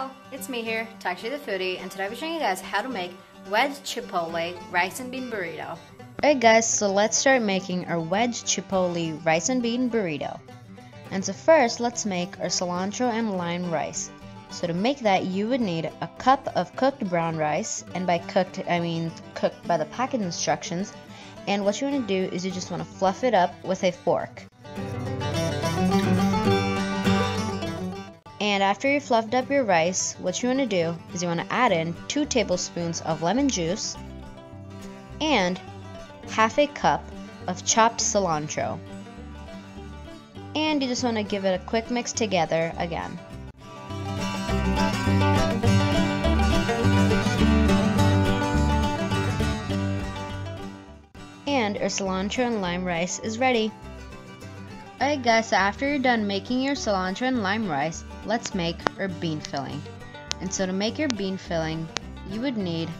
Hello, it's me here, Takshi the Foodie, and today we're showing you guys how to make wedge chipotle rice and bean burrito. Alright guys, so let's start making our wedge chipotle rice and bean burrito. And so first, let's make our cilantro and lime rice. So to make that, you would need a cup of cooked brown rice, and by cooked, I mean cooked by the packet instructions. And what you want to do is you just want to fluff it up with a fork. And after you fluffed up your rice, what you want to do is you want to add in 2 tablespoons of lemon juice and half a cup of chopped cilantro. And you just want to give it a quick mix together again. And our cilantro and lime rice is ready. Alright guys, so after you're done making your cilantro and lime rice, let's make our bean filling. And so to make your bean filling, you would need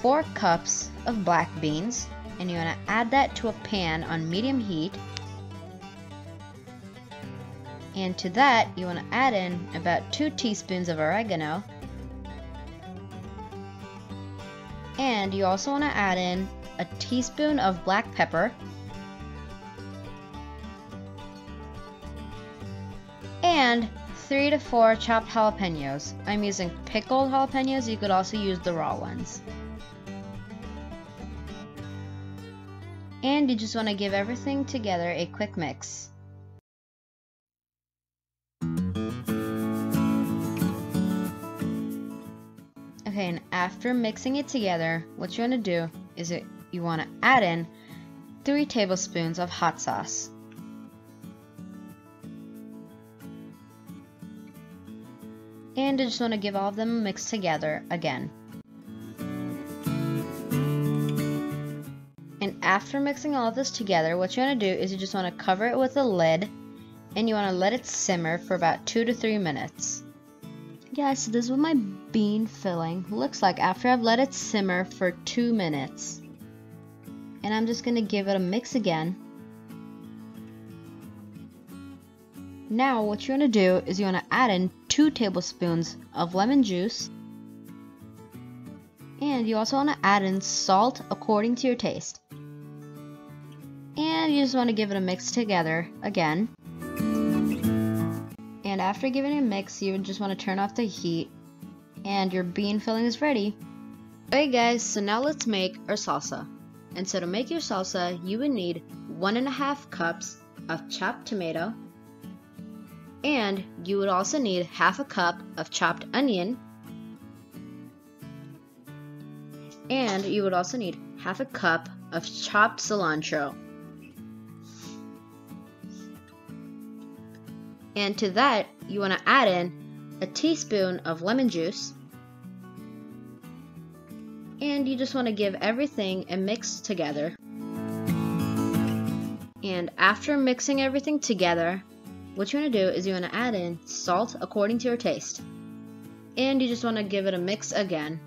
4 cups of black beans, and you want to add that to a pan on medium heat. And to that, you want to add in about 2 teaspoons of oregano. And you also want to add in a teaspoon of black pepper. And 3 to 4 chopped jalapenos. I'm using pickled jalapenos, you could also use the raw ones. And you just want to give everything together a quick mix. Okay, and after mixing it together, what you want to do is you want to add in 3 tablespoons of hot sauce. And I just want to give all of them a mix together again. And after mixing all of this together, what you want to do is you just want to cover it with a lid, and you want to let it simmer for about 2 to 3 minutes. Yeah, so this is what my bean filling looks like after I've let it simmer for 2 minutes. And I'm just going to give it a mix again. Now what you want to do is you want to add in 2 tablespoons of lemon juice, and you also want to add in salt according to your taste. And you just want to give it a mix together again. And after giving it a mix, you just want to turn off the heat, and your bean filling is ready. Okay guys, so now let's make our salsa. And so to make your salsa, you would need 1.5 cups of chopped tomato. And you would also need half a cup of chopped onion. And you would also need half a cup of chopped cilantro. And to that, you want to add in a teaspoon of lemon juice. And you just want to give everything a mix together. And after mixing everything together, what you want to do is you want to add in salt according to your taste. And you just want to give it a mix again.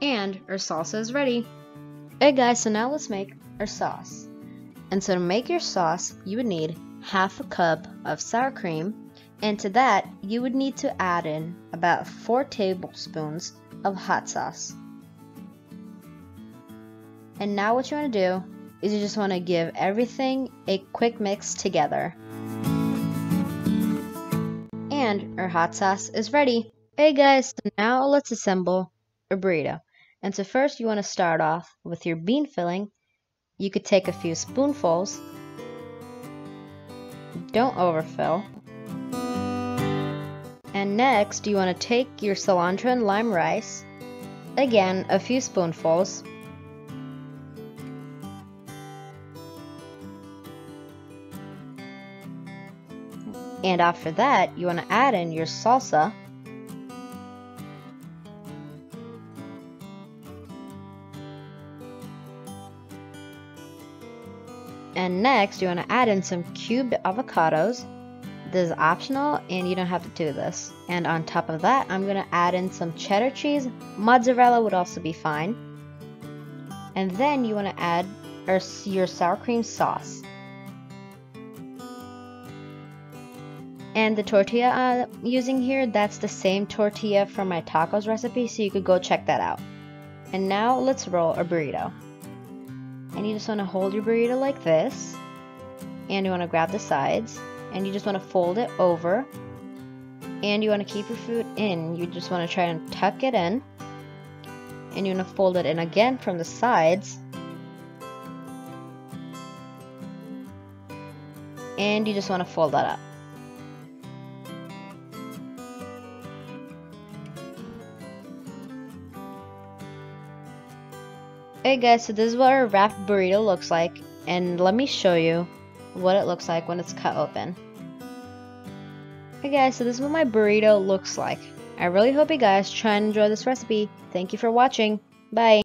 And our salsa is ready. Hey guys, so now let's make our sauce. And so to make your sauce, you would need half a cup of sour cream. And to that, you would need to add in about 4 tablespoons of hot sauce. And now what you want to do is you just want to give everything a quick mix together. And our hot sauce is ready. Hey guys, so now let's assemble a burrito. And so first you want to start off with your bean filling. You could take a few spoonfuls. Don't overfill. And next you want to take your cilantro and lime rice. Again, a few spoonfuls. And after that, you want to add in your salsa. And next, you want to add in some cubed avocados. This is optional and you don't have to do this. And on top of that, I'm going to add in some cheddar cheese. Mozzarella would also be fine. And then you want to add your sour cream sauce. And the tortilla I'm using here, that's the same tortilla from my tacos recipe, so you could go check that out. And now let's roll a burrito. And you just want to hold your burrito like this, and you want to grab the sides, and you just want to fold it over, and you want to keep your food in. You just want to try and tuck it in, and you want to fold it in again from the sides, and you just want to fold that up. Okay guys, so this is what our wrapped burrito looks like, and let me show you what it looks like when it's cut open. Okay guys, so this is what my burrito looks like. I really hope you guys try and enjoy this recipe. Thank you for watching. Bye!